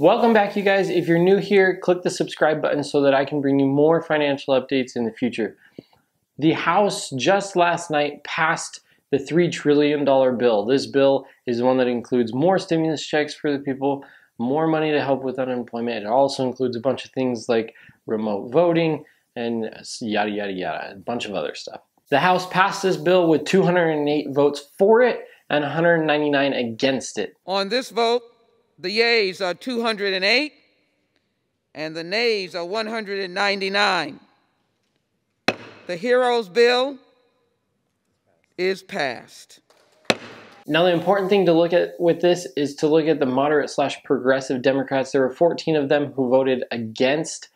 Welcome back, you guys. If you're new here, click the subscribe button so that I can bring you more financial updates in the future. The House just last night passed the $3 trillion bill. This bill is the one that includes more stimulus checks for the people, more money to help with unemployment. It also includes a bunch of things like remote voting and yada, yada, yada, a bunch of other stuff. The House passed this bill with 208 votes for it and 199 against it. On this vote, the yeas are 208 and the nays are 199. The HEROES bill is passed. Now, the important thing to look at with this is to look at the moderate/progressive Democrats. There were 14 of them who voted against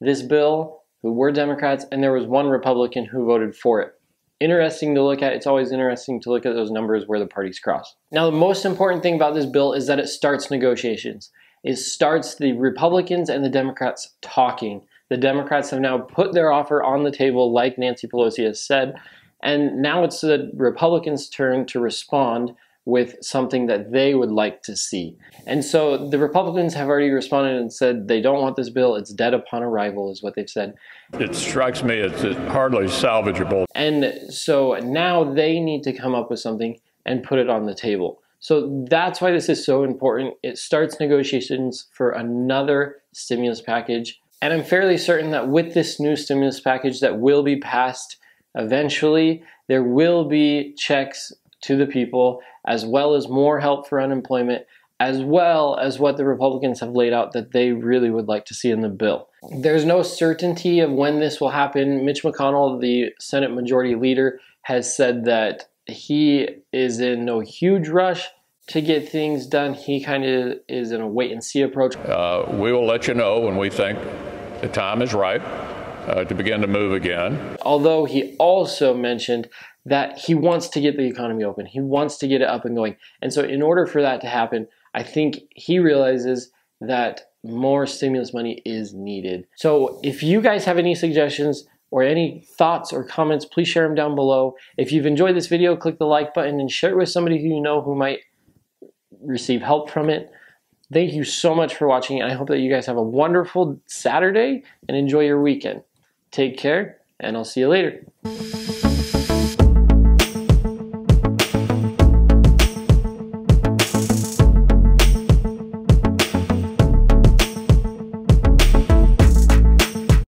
this bill, who were Democrats, and there was one Republican who voted for it. Interesting to look at. It's always interesting to look at those numbers where the parties cross. Now, the most important thing about this bill is that it starts negotiations. It starts the Republicans and the Democrats talking. The Democrats have now put their offer on the table, like Nancy Pelosi has said, and now it's the Republicans' turn to respond with something that they would like to see. And so the Republicans have already responded and said they don't want this bill. It's dead upon arrival is what they've said. It strikes me as hardly salvageable. And so now they need to come up with something and put it on the table. So that's why this is so important. It starts negotiations for another stimulus package. And I'm fairly certain that with this new stimulus package that will be passed eventually, there will be checks to the people, as well as more help for unemployment, as well as what the Republicans have laid out that they really would like to see in the bill. There's no certainty of when this will happen. Mitch McConnell, the Senate Majority Leader, has said that he is in no huge rush to get things done. He kind of is in a wait-and-see approach. We will let you know when we think the time is right to begin to move again. Although he also mentioned that he wants to get the economy open. He wants to get it up and going. And so in order for that to happen, I think he realizes that more stimulus money is needed. So if you guys have any suggestions or any thoughts or comments, please share them down below. If you've enjoyed this video, click the like button and share it with somebody who you know who might receive help from it. Thank you so much for watching, and I hope that you guys have a wonderful Saturday and enjoy your weekend. Take care, and I'll see you later.